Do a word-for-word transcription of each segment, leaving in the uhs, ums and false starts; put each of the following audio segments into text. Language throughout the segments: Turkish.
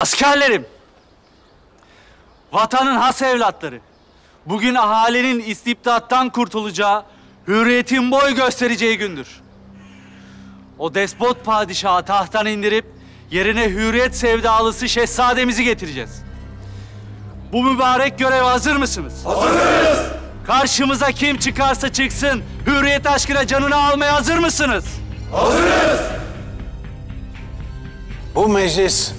Askerlerim, vatanın has evlatları, bugün ahalinin istibdattan kurtulacağı, hürriyetin boy göstereceği gündür. O despot padişahı tahttan indirip, yerine hürriyet sevdalısı şehzademizi getireceğiz. Bu mübarek göreve hazır mısınız? Hazırız! Karşımıza kim çıkarsa çıksın, hürriyet aşkına canını almaya hazır mısınız? Hazırız! Bu meclis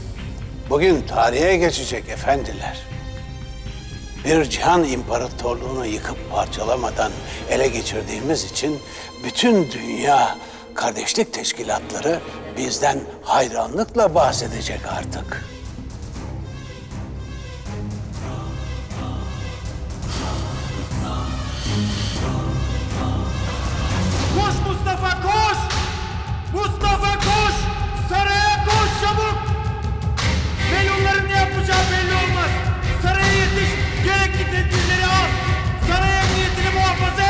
bugün tarihe geçecek efendiler. Bir cihan imparatorluğunu yıkıp parçalamadan ele geçirdiğimiz için bütün dünya kardeşlik teşkilatları bizden hayranlıkla bahsedecek artık. Koş Mustafa koş! Mustafa koş! Saraya koş çabuk! Beylonların ne yapacağı belli olmaz. Saraya yetiş, gerekli tedbirleri al. Saray emniyetini muhafaza et.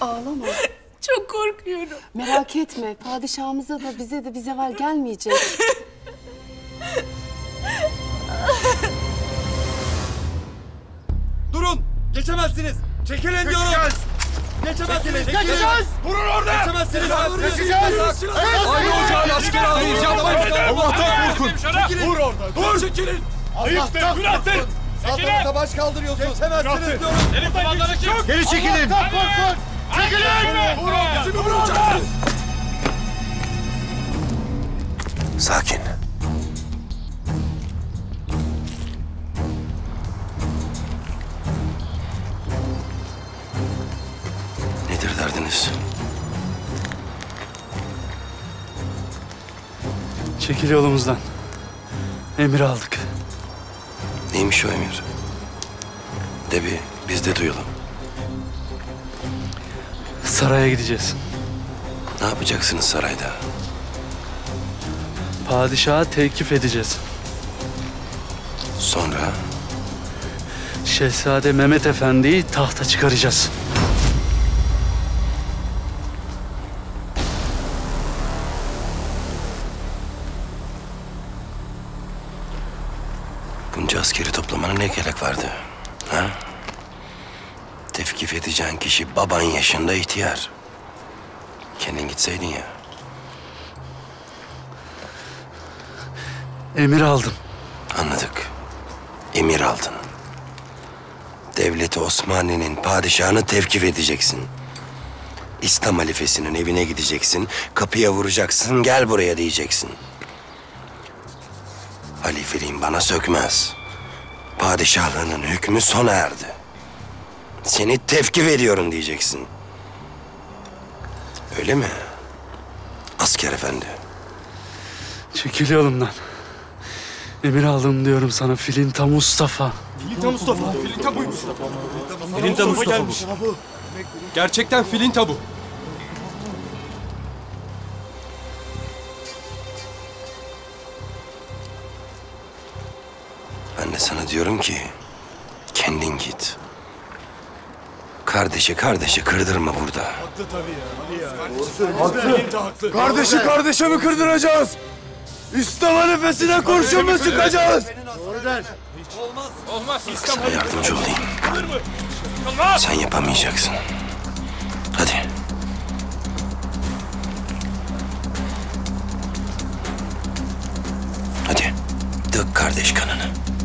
Ağlama. Çok korkuyorum. Merak etme. Padişahımıza da bize de bir zeval gelmeyecek. Durun. Geçemezsiniz. Çekilin diyorum. Geçeceğiz. Geçemezsiniz. Geçeceğiz. Durun orada. Geçemezsiniz. Geçeceğiz. Aynı ocağın askeri almayız. Allah'tan korkun. Dur orada. Dur. Çekilin. Allah'tan korkun. Saldırıda baş kaldırıyorsunuz. Geçemezsiniz diyorum. Gelin komandanı kim? Geri çekilin. Allah'tan korkun. Sakin. Nedir derdiniz? Çekil yolumuzdan. Emir aldık. Neymiş o emir? De bir biz de duyalım. Saraya gideceğiz. Ne yapacaksınız sarayda? Padişaha tevkif edeceğiz. Sonra? Şehzade Mehmet Efendi'yi tahta çıkaracağız. Bunca askeri toplamana ne gerek vardı? Ha? Tevkif edeceğin kişi baban yaşında ihtiyar. Kendin gitseydin ya. Emir aldım. Anladık. Emir aldın. Devleti Osmani'nin padişahını tevkif edeceksin. İslam halifesinin evine gideceksin. Kapıya vuracaksın. Gel buraya diyeceksin. Halifeliğin bana sökmez. Padişahlığının hükmü sona erdi. Seni tevkif ediyorum diyeceksin. Öyle mi? Asker efendi. Çekil yolumdan. Emir aldım diyorum sana. Filinta Mustafa. Filinta Mustafa. Filinta buymuş. Filinta Mustafa gelmiş. Gerçekten Filinta bu. Ben de sana diyorum ki kendin git. Kardeşi kardeşi kırdırma burada. Haklı tabii ya. Haklı. Haklı. Kardeşi kardeşe mi kırdıracağız? İslam halifesine kurşun mu sıkacağız? Doğru der. Olmaz. Olmaz. Sana yardımcı olayım. Sen yapamayacaksın. Hadi. Hadi. Dök kardeş kanını.